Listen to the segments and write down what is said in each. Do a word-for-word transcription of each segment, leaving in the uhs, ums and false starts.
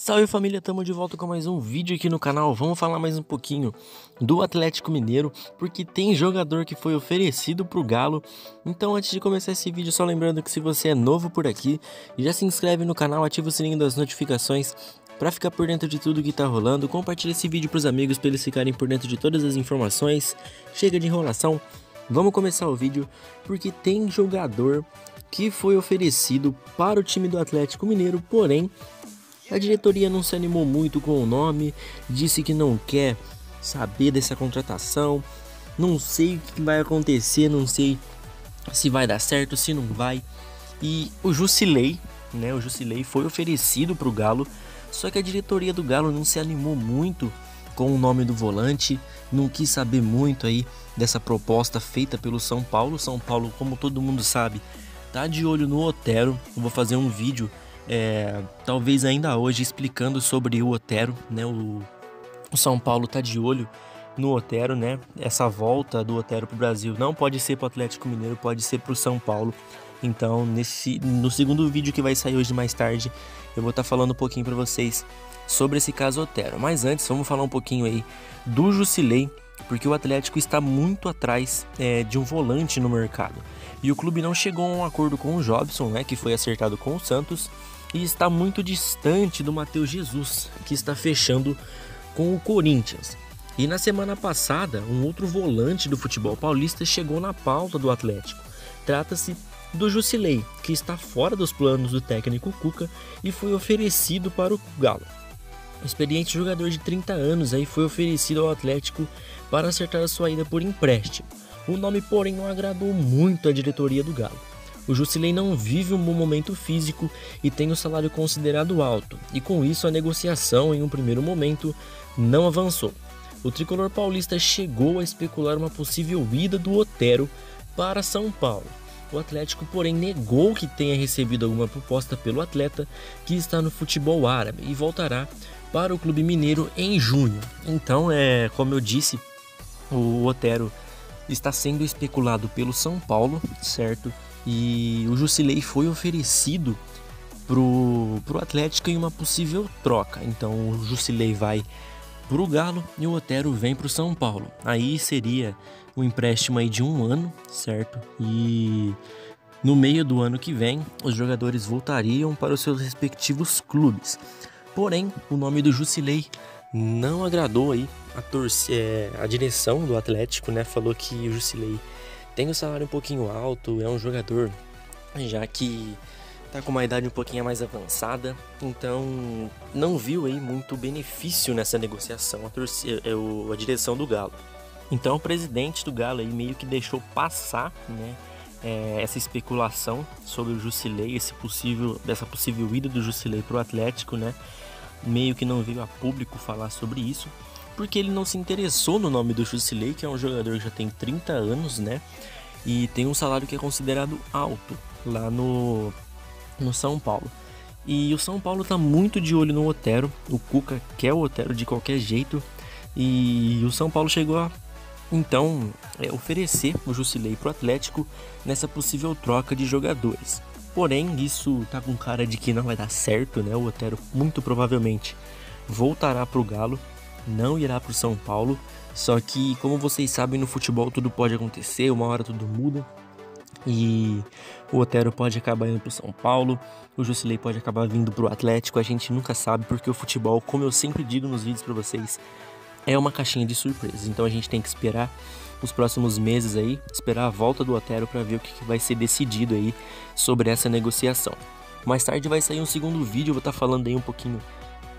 Salve família, estamos de volta com mais um vídeo aqui no canal. Vamos falar mais um pouquinho do Atlético Mineiro, porque tem jogador que foi oferecido pro Galo. Então antes de começar esse vídeo, só lembrando que se você é novo por aqui, já se inscreve no canal, ativa o sininho das notificações para ficar por dentro de tudo que tá rolando. Compartilha esse vídeo pros amigos para eles ficarem por dentro de todas as informações. Chega de enrolação, vamos começar o vídeo, porque tem jogador que foi oferecido para o time do Atlético Mineiro, porém a diretoria não se animou muito com o nome, disse que não quer saber dessa contratação. Não sei o que vai acontecer, não sei se vai dar certo, se não vai. E o Jucilei, né, o Jucilei foi oferecido para o Galo, só que a diretoria do Galo não se animou muito com o nome do volante, não quis saber muito aí dessa proposta feita pelo São Paulo. São Paulo, como todo mundo sabe, tá de olho no Otero. Eu vou fazer um vídeo É, talvez ainda hoje explicando sobre o Otero, né? O, o São Paulo tá de olho no Otero, né? Essa volta do Otero pro Brasil não pode ser pro Atlético Mineiro, pode ser pro São Paulo. Então, nesse, no segundo vídeo que vai sair hoje mais tarde, eu vou estar tá falando um pouquinho para vocês sobre esse caso Otero. Mas antes, vamos falar um pouquinho aí do Jucilei, porque o Atlético está muito atrás é, de um volante no mercado. E o clube não chegou a um acordo com o Jobson, né? Que foi acertado com o Santos. E está muito distante do Matheus Jesus, que está fechando com o Corinthians. E na semana passada, um outro volante do futebol paulista chegou na pauta do Atlético. Trata-se do Jucilei, que está fora dos planos do técnico Cuca e foi oferecido para o Galo. O experiente jogador de trinta anos aí foi oferecido ao Atlético para acertar a sua ida por empréstimo. O nome, porém, não agradou muito a diretoria do Galo. O Jucilei não vive um bom momento físico e tem o salário considerado alto, e com isso a negociação em um primeiro momento não avançou. O tricolor paulista chegou a especular uma possível ida do Otero para São Paulo. O Atlético, porém, negou que tenha recebido alguma proposta pelo atleta, que está no futebol árabe e voltará para o clube mineiro em junho. Então, é, como eu disse, o Otero está sendo especulado pelo São Paulo, certo? E o Jucilei foi oferecido pro, pro Atlético em uma possível troca. Então o Jucilei vai pro Galo e o Otero vem pro São Paulo. Aí seria um empréstimo aí de um ano, certo? E no meio do ano que vem, os jogadores voltariam para os seus respectivos clubes. Porém, o nome do Jucilei não agradou aí a, torce... a direção do Atlético, né? Falou que o Jucilei tem um salário um pouquinho alto, é um jogador já que tá com uma idade um pouquinho mais avançada, então não viu aí muito benefício nessa negociação a, torcer, a direção do Galo. Então o presidente do Galo aí meio que deixou passar, né, é, essa especulação sobre o Jucilei, esse possível, dessa possível ida do Jucilei pro Atlético, né, meio que não veio a público falar sobre isso, porque ele não se interessou no nome do Jucilei, que é um jogador que já tem trinta anos, né? E tem um salário que é considerado alto lá no, no São Paulo. E o São Paulo tá muito de olho no Otero, o Cuca quer o Otero de qualquer jeito. E o São Paulo chegou a, então, é, oferecer o Jucilei pro Atlético nessa possível troca de jogadores. Porém, isso tá com cara de que não vai dar certo, né? O Otero muito provavelmente voltará pro Galo, não irá para o São Paulo. Só que, como vocês sabem, no futebol tudo pode acontecer, uma hora tudo muda, e o Otero pode acabar indo para o São Paulo, o Jucilei pode acabar vindo para o Atlético, a gente nunca sabe, porque o futebol, como eu sempre digo nos vídeos para vocês, é uma caixinha de surpresas. Então a gente tem que esperar os próximos meses aí, esperar a volta do Otero para ver o que vai ser decidido aí sobre essa negociação. Mais tarde vai sair um segundo vídeo, eu vou estar tá falando aí um pouquinho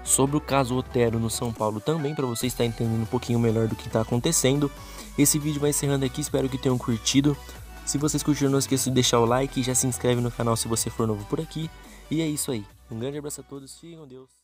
sobre o caso Otero no São Paulo também, para você estar entendendo um pouquinho melhor do que está acontecendo. Esse vídeo vai encerrando aqui, espero que tenham curtido. Se vocês curtiram, não esqueça de deixar o like, já se inscreve no canal se você for novo por aqui. E é isso aí, um grande abraço a todos, fiquem com Deus.